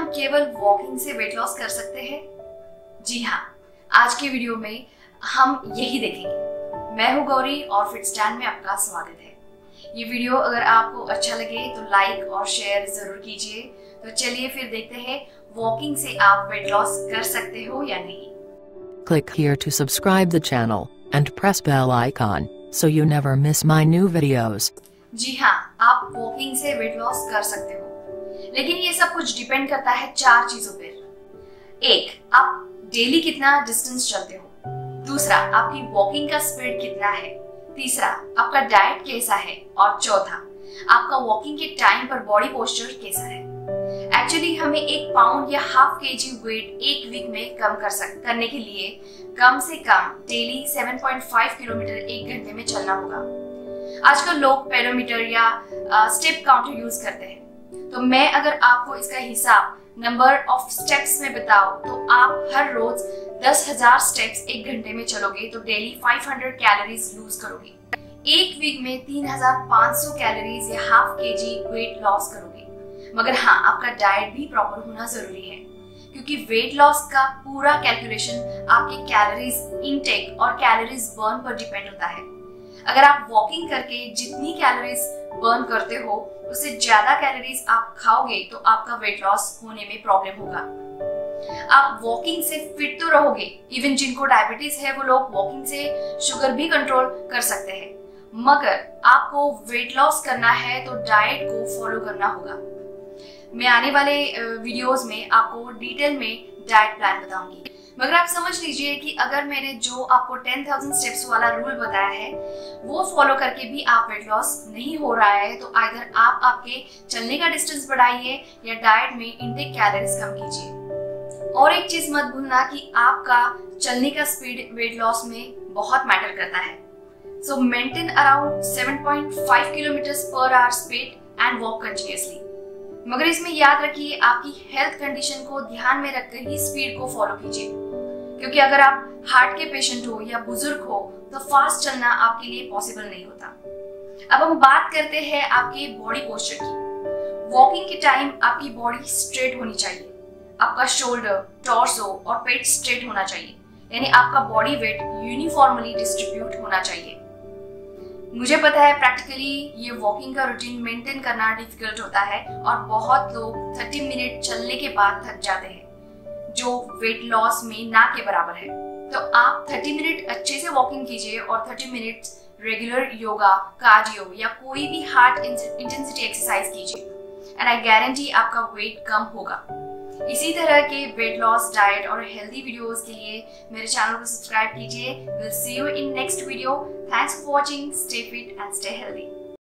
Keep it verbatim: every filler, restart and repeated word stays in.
हम केवल वॉकिंग से वेट लॉस कर सकते हैं? जी हाँ, आज के वीडियो में हम यही देखेंगे। मैं हूँ गौरी और फिटस्टैंड में आपका स्वागत है। ये वीडियो अगर आपको अच्छा लगे तो लाइक और शेयर जरूर कीजिए। तो चलिए फिर देखते हैं वॉकिंग से आप वेट लॉस कर सकते हो या नहीं। Click here to subscribe the channel and press bell icon so you never miss my new videos. जी हाँ, आप वॉकिंग से वेट लॉस कर सकते हो, लेकिन ये सब कुछ डिपेंड करता है चार चीजों पर। एक, आप डेली कितना डिस्टेंस चलते हो। दूसरा, आपकी वॉकिंग का स्पीड कितना है। तीसरा, आपका डाइट कैसा है। और चौथा, आपका वॉकिंग के टाइम पर बॉडी पोस्चर कैसा है। एक्चुअली हमें एक पाउंड या हाफ केजी वेट एक वीक में कम कर सक करने के लिए कम से कम डेली सात पॉइंट पाँच किलोमीटर एक घंटे में चलना होगा। आजकल लोग पेडोमीटर या आ, स्टेप काउंटर यूज करते हैं। तो मैं अगर आपको इसका हिसाब नंबर ऑफ स्टेप्स में बताओ तो आप हर रोज दस हजार स्टेप्स एक घंटे में चलोगे तो डेली पाँच सौ कैलोरीज लूज करोगे। एक वीक में तीन हजार पाँच सौ कैलोरीज या हाफ केजी वेट लॉस करोगे। मगर हाँ, आपका डाइट भी प्रॉपर होना जरूरी है, क्योंकि वेट लॉस का पूरा कैलकुलेशन आपके कैलोरीज इनटेक और कैलोरीज बर्न पर डिपेंड होता है। अगर आप वॉकिंग करके जितनी कैलोरीज बर्न करते हो उससे ज्यादा कैलोरीज आप खाओगे तो आपका वेट लॉस होने में प्रॉब्लम होगा। आप वॉकिंग से फिट तो रहोगे, इवन जिनको डायबिटीज है वो लोग वॉकिंग से शुगर भी कंट्रोल कर सकते हैं। मगर आपको वेट लॉस करना है तो डाइट को फॉलो करना होगा। मैं आने वाले वीडियोस में आपको डिटेल में डाइट प्लान बताऊंगी। मगर आप समझ लीजिए कि अगर मैंने जो आपको दस हजार स्टेप्स वाला रूल बताया है वो फॉलो करके भी आप वेट लॉस नहीं हो रहा है तो आइदर आप आपके चलने का डिस्टेंस बढ़ाइए या डाइट में इनटेक कैलोरीज कम कीजिए। और एक चीज मत भूलना कि आपका चलने का स्पीड वेट लॉस में बहुत मैटर करता है। सो मेंटेन अराउंड सात पॉइंट पाँच kilometres per hour speed and walk continuously. मगर इसमें याद रखिए, आपकी हेल्थ कंडीशन को ध्यान में रखकर ही स्पीड को फॉलो कीजिए, क्योंकि अगर आप हार्ट के पेशेंट हो या बुजुर्ग हो तो फास्ट चलना आपके लिए पॉसिबल नहीं होता। अब हम बात करते हैं आपके बॉडी पोस्चर की। वॉकिंग के टाइम आपकी बॉडी स्ट्रेट होनी चाहिए। आपका शोल्डर, टॉर्सो और पेट स्ट्रेट होना चाहिए, यानी आपका बॉडी वेट यूनिफॉर्मली डिस्ट्रीब्यूट होना चाहिए। मुझे पता है प्रैक्टिकली ये वॉकिंग का रूटीन मेंटेन करना डिफिकल्ट होता है और बहुत लोग तीस मिनट चलने के बाद थक जाते हैं, जो वेट लॉस में ना के बराबर है। तो आप तीस मिनट अच्छे से वॉकिंग कीजिए और तीस मिनट रेगुलर योगा, कार्डियो या कोई भी हार्ट इंटेंसिटी एक्सरसाइज कीजिए एंड आई गारंटी आपका वेट कम होगा। इसी तरह के वेट लॉस, डाइट और हेल्दी वीडियोस के लिए मेरे चैनल को सब्सक्राइब कीजिए। Will see you in next video. Thanks for watching. Stay fit and stay healthy.